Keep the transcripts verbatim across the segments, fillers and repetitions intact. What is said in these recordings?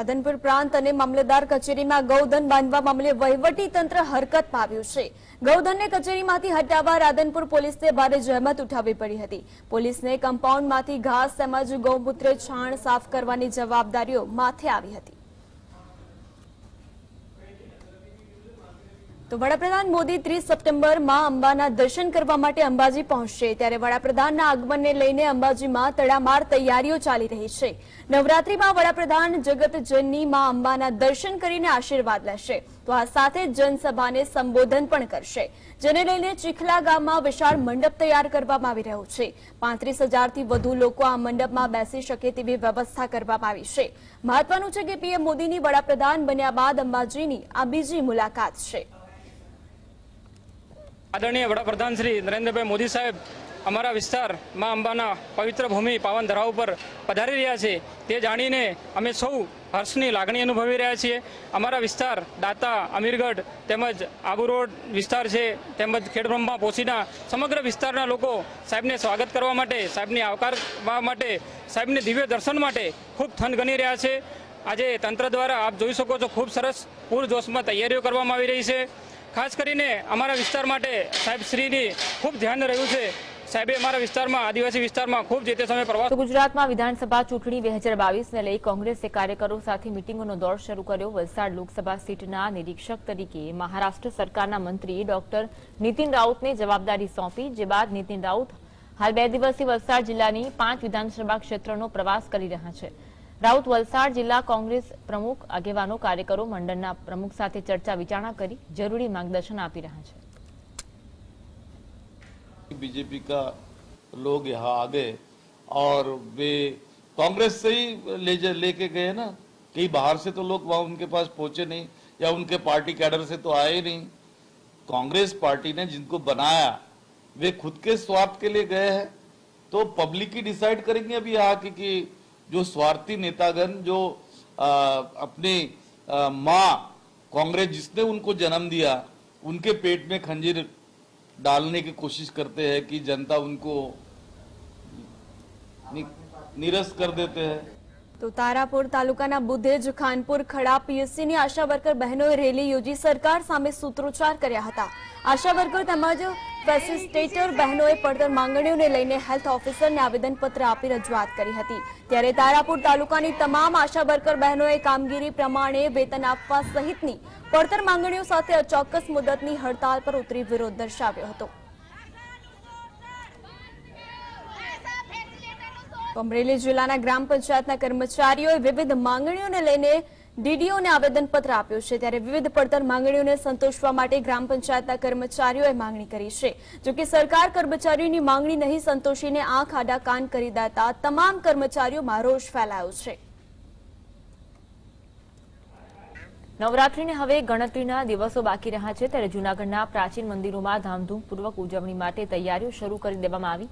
રાધનપુર પ્રાંત અને મામલેદાર કચેરીમાં ગૌધન બાંધવા મામલે વહીવટી તંત્ર હરકતમાં આવ્યું છે। ગૌધનને કચેરીમાંથી હટાવવા રાધનપુર પોલીસને ભારે જહેમત ઉઠાવવી પડી હતી। પોલીસને કમ્પાઉન્ડમાંથી ઘાસ તેમજ ગૌમૂત્ર છાણ સાફ કરવાની જવાબદારીઓ માથે આવી હતી। તો વડાપ્રધાન મોદી ત્રીસ સપ્ટેમ્બરમાં અંબાના દર્શન કરવા માટે અંબાજી પહોંચશે, ત્યારે વડાપ્રધાનના આગમનને લઈને અંબાજીમાં તડામાર તૈયારીઓ ચાલી રહી છે। नवरात्रि में वडाप्रधान जगत जननी मां अंबा ना दर्शन करीने आशीर्वाद लेशे, तो आ साथे जनसभा ने संबोधन पण करशे। जेने लईने चिखला गाम में विशाल मंडप तैयार करवामां आवी रह्यो छे। पैंतीस हजार थी वधु लोको आ मंडप में बेसी शके तेवी व्यवस्था करवामां आवी छे। महत्वनुं छे के पीएम मोदी नी वडाप्रधान बन्या बाद अंबाजीनी आ बीजी मुलाकात छे। आदरणीय वडाप्रधान श्री नरेंद्रभाई मोदी साहेब अमरा विस्तार मां अंबाना पवित्र भूमि पावन धराव पर पधारी रहा है, ते जाणीने अमे सौ हर्षनी लागणी अनुभवी रहा छे। अमरा विस्तार दाता अमीरगढ़ तेमज आबू रोड विस्तार है, तेमज खेड़ब्रह्मा पोसीना समग्र विस्तारना लोको साहेबने स्वागत करवा माटे, साहेबने आवकारवा माटे, साहेबने दिव्य दर्शन माटे खूब थनगनी रहा है। आजे तंत्र द्वारा आप जोई शको छो खूब सरस पूरजोशमां तैयारीओ करवामां आवी रही है। खास करीने अमरा विस्तार माटे साहेबश्रीनी खूब ध्यान रह्युं छे। तो गुजरात में विधानसभा चूंटणी बे हजार बावीस ने लई कांग्रेस कार्यकरो साथे मीटिंगोनो दौर शुरू कर्यो। वलसाड लोकसभा सीटना निरीक्षक तरीके महाराष्ट्र सरकारना मंत्री डॉक्टर नितिन राउतने जवाबदारी सौंपी, जे बाद नितिन राउत हाल बे दिवसीय वलसाड जिल्लानी पांच विधानसभा क्षेत्रोनो प्रवास करी रह्या छे। राउत वलसाड जिला कांग्रेस प्रमुख आगेवानो कार्यकरो मंडलना प्रमुख साथे चर्चा विचारणा करी जरूरी मार्गदर्शन आपी रह्या छे। बीजेपी का लोग यहाँ आ गए और वे कांग्रेस से ही ले लेके गए ना, कहीं बाहर से तो लोग वहाँ उनके पास पहुंचे नहीं या उनके पार्टी कैडर से तो आए नहीं। कांग्रेस पार्टी ने जिनको बनाया वे खुद के स्वार्थ के लिए गए हैं, तो पब्लिक ही डिसाइड करेंगे अभी यहाँ की कि जो स्वार्थी नेतागण जो आ, अपने माँ कांग्रेस जिसने उनको जन्म दिया उनके पेट में खंजीर डालने की कोशिश करते हैं कि जनता उनको नि, निरस्त कर देते हैं। तो तारापुर तालुकाना बुधेज खानपुर खड़ा पीएससी ने आशा वर्कर बहनों रेली योजी सरकार सामे सूत्रोच्चार कर्या हता। आशा वर्कर तमाज फैसिलिटेटर बहनों पड़तर मांगणियों ने लईने हेल्थ ऑफिसर ने आवेदन पत्र आपी रजूआत करी हती। त्यारे तारापुर तालुकानी तमाम आशा वर्कर बहनों कामगीरी प्रमाणे वेतन आपवा सहितनी पड़तर मांगणियों साथे अचोक्कस मुदतनी हड़ताल पर उतरी विरोध दर्शाव्यो हतो। अमरेली जिल्लाना ग्राम पंचायतना कर्मचारीओए विविध मांगणियोने लईने डीडीओ ने आवेदन पत्र आप्यो छे, त्यारे विविध पड़तर मांगणियोने संतोषवा माटे ग्राम पंचायतना कर्मचारीओए मांगणी करी छे। जो कि सरकार कर्मचारीओनी मांगणी नहीं संतोषीने आंख आडा कान करी देता तमाम कर्मचारीओमां रोष फैलायो छे। नवरात्रीने हवे गणतरीना दिवसों बाकी रह्या छे, त्यारे जूनागढ़ना प्राचीन मंदिरोमां धामधूमपूर्वक उजवणी माटे तैयारीओ शरू करी देवामां आवी।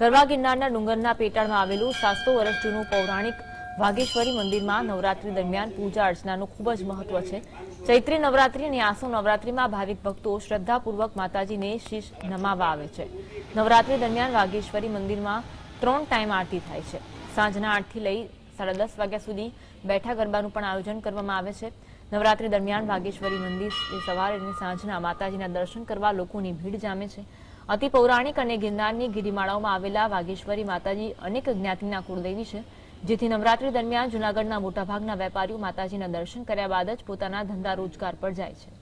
गरवा गिरनारना डुंगरना पेटाळमां आवेલું सात सौ वर्ष जूનું पौराणिक वागेश्वरी मंदिर में नवरात्रि दरमियान पूजा अर्चनाનું खूब ज महत्व है। चैत्री नवरात्रि और आसू नवरात्रि में भाविक भक्तों श्रद्धापूर्वक माताजीने शीश नमावा आवे छे। नवरात्रि दरमियान वागेश्वरी मंदिर में त्रण टाइम आरती थाय छे। सांजना आठ थी लई साढ़ा दस वाग्या सुधी बैठा गरबानुं पण आयोजन करवामां आवे छे। नवरात्रि दरमियान वागेश्वरी मंदिर सवार और सांजना माताजीना दर्शन करवा लोकोनी भीड़ जामे छे। अति पौराणिक और गिरनारनी गिरिमाळाओमां आवेला वागेश्वरी माताजी अनेक ज्ञातिना कुलदेवी छे, जेथी नवरात्रि दरमियान जूनागढ़ना मोटाभागना वेपारीओ माताजीना दर्शन कर्या बाद ज पोताना धंधा रोजगार पर जाय छे।